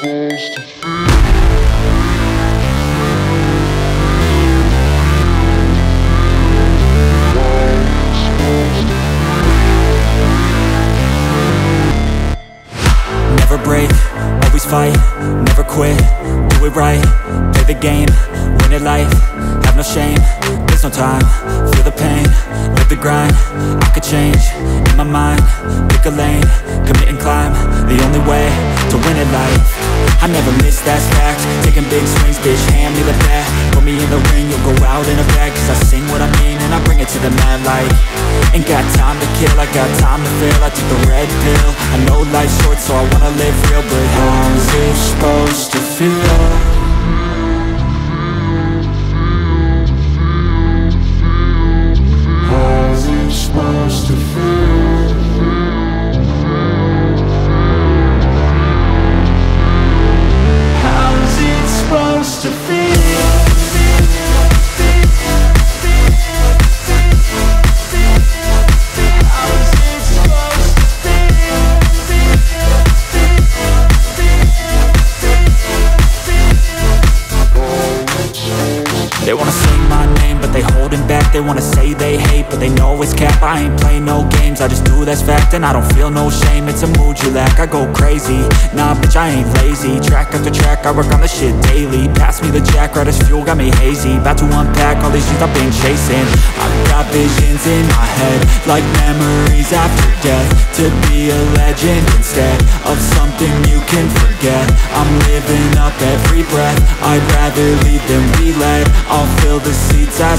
supposed to feel. Never break, always fight, never quit, do it right, play the game, win at life, have no shame, there's no time, feel the pain, live the grind, I could change, in my mind, pick a lane, commit and climb, the only way to win at life. I never miss, that's fact. Taking big swings, bitch, hand me the bat. Put me in the ring, you'll go out in a bag. Cause I sing what I mean and I bring it to the mad light. Ain't got time to kill, I got time to feel. I took the red pill, I know life's short, so I wanna live real. But how's it supposed to feel? They wanna say my name, but they holding back. They wanna say they hate, but they know it's cap. I ain't play no games, I just do, that's fact. And I don't feel no shame, it's a mood you lack. I go crazy, nah bitch, I ain't lazy. Track after track, I work on the shit daily. Pass me the jack, right as fuel, got me hazy. About to unpack all these things I've been chasing. I've got visions in my head, like memories after death. To be a legend instead of something you can forget. I'm living up every breath, I'd rather leave than be led. I'll fill the seats as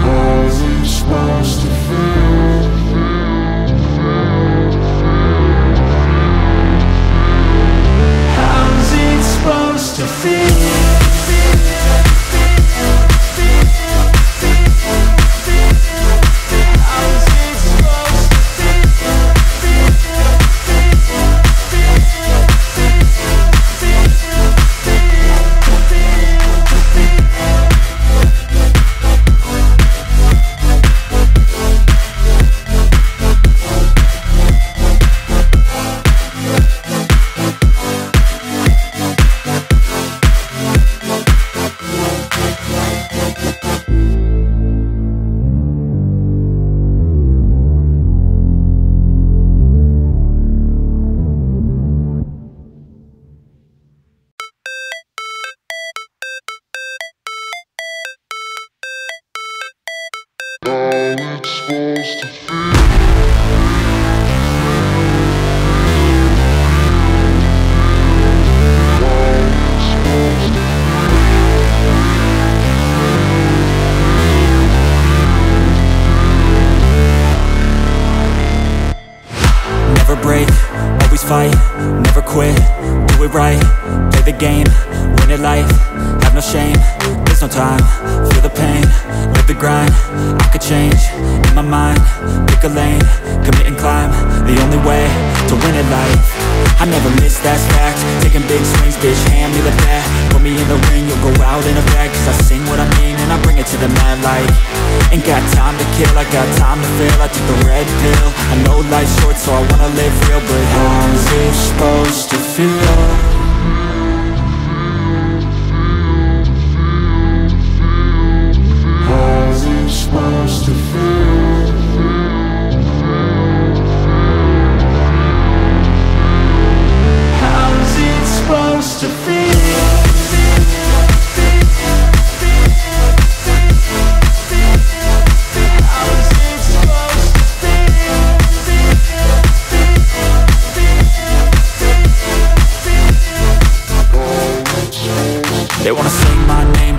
How's it supposed to feel? How's it supposed to feel? Supposed to feel. Never break, always fight, never quit, do it right, play the game, win at life, have no shame, there's no time, feel the pain, live the grind, I could change, in my mind, pick a lane, commit and climb, the only way to win at life. I never miss, that's fact. Taking big swings, bitch, hand me the bat. Put me in the ring, you'll go out in a bag. Cause I sing what I mean and I bring it to the mad light. Ain't got time to kill, I got time to feel. I took the red pill, I know life's short, so I wanna live real. But how's it supposed to feel?